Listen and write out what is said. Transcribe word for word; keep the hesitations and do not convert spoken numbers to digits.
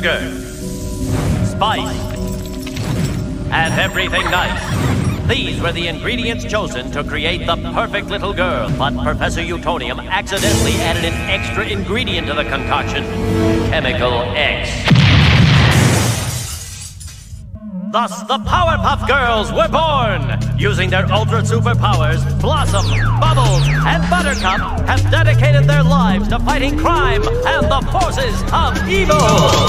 sugar, spice, and everything nice. These were the ingredients chosen to create the perfect little girl, but Professor Utonium accidentally added an extra ingredient to the concoction, chemical X. Thus, the Powerpuff Girls were born! Using their ultra-superpowers, Blossom, Bubbles, and Buttercup have dedicated their lives to fighting crime and the forces of evil!